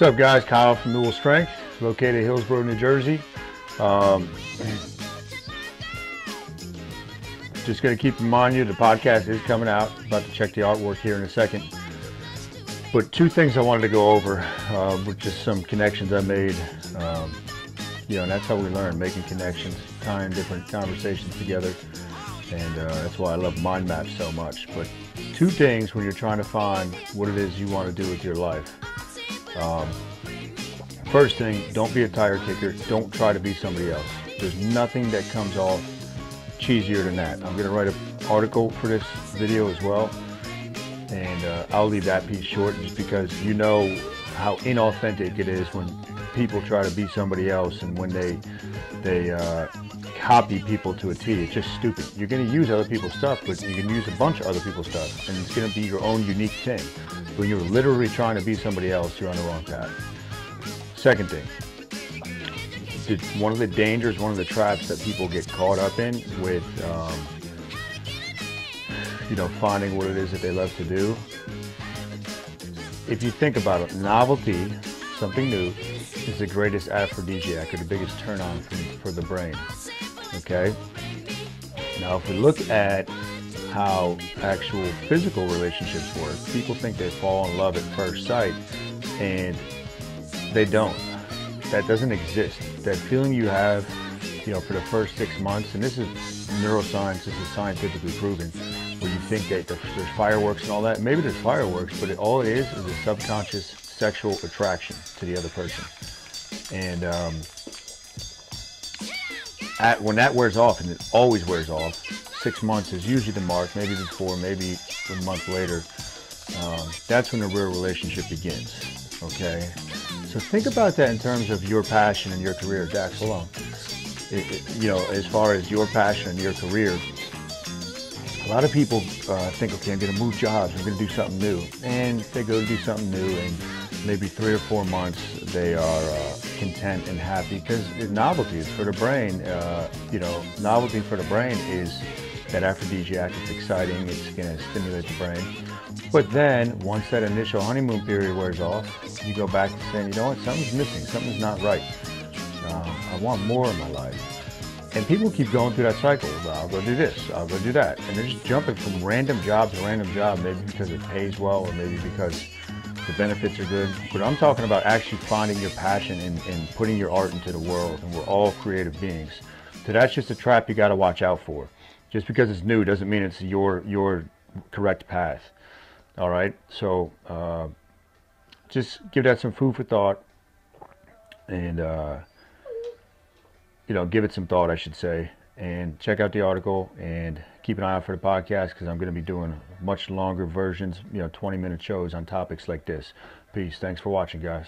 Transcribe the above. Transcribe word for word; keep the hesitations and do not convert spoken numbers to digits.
What's up, guys? Kyle from Newell Strength, located in Hillsborough, New Jersey. Um, just going to keep reminding you, the podcast is coming out. About to check the artwork here in a second. But two things I wanted to go over, uh, were just some connections I made. Um, you know, and that's how we learn, making connections, tying different conversations together. And uh, that's why I love mind maps so much. But two things when you're trying to find what it is you want to do with your life. Um, first thing, don't be a tire kicker. Don't try to be somebody else. There's nothing that comes off cheesier than that. I'm going to write an article for this video as well. And uh, I'll leave that piece short just because you know how inauthentic it is when people try to be somebody else and when they they uh, copy people to a T. It's just stupid. You're going to use other people's stuff, but you can use a bunch of other people's stuff, and it's going to be your own unique thing. When you're literally trying to be somebody else, you're on the wrong path. Second thing, one of the dangers, one of the traps that people get caught up in with um, you know, finding what it is that they love to do. If you think about it, novelty, something new, is the greatest aphrodisiac, or the biggest turn-on for, for the brain, okay? Now, if we look at how actual physical relationships work, people think they fall in love at first sight, and they don't. That doesn't exist. That feeling you have, you know, for the first six months, and this is neuroscience, this is scientifically proven, where you think that there's fireworks and all that. Maybe there's fireworks, but it, all it is is a subconscious sexual attraction to the other person. And um, at, when that wears off, and it always wears off, six months is usually the mark, maybe before, maybe a month later, um, that's when the real relationship begins, okay? So think about that in terms of your passion and your career. Dax, hold on. It, it, you know, as far as your passion and your career, a lot of people uh, think, okay, I'm going to move jobs, I'm going to do something new. And they go to do something new, and maybe three or four months they are uh, content and happy, because novelty for the brain, uh, you know, novelty for the brain is that aphrodisiac, it's exciting, it's going to stimulate the brain. But then, once that initial honeymoon period wears off, you go back to saying, you know what, something's missing, something's not right. Uh, I want more in my life. And people keep going through that cycle. I'll go do this, I'll go do that. And they're just jumping from random job to random job, maybe because it pays well or maybe because the benefits are good. But I'm talking about actually finding your passion and, and putting your art into the world. And we're all creative beings. So that's just a trap you got to watch out for. Just because it's new doesn't mean it's your, your correct path. All right? So uh, just give that some food for thought. And... Uh, you know, give it some thought, I should say, and check out the article and keep an eye out for the podcast, because I'm going to be doing much longer versions, you know, twenty minute shows on topics like this. Peace. Thanks for watching, guys.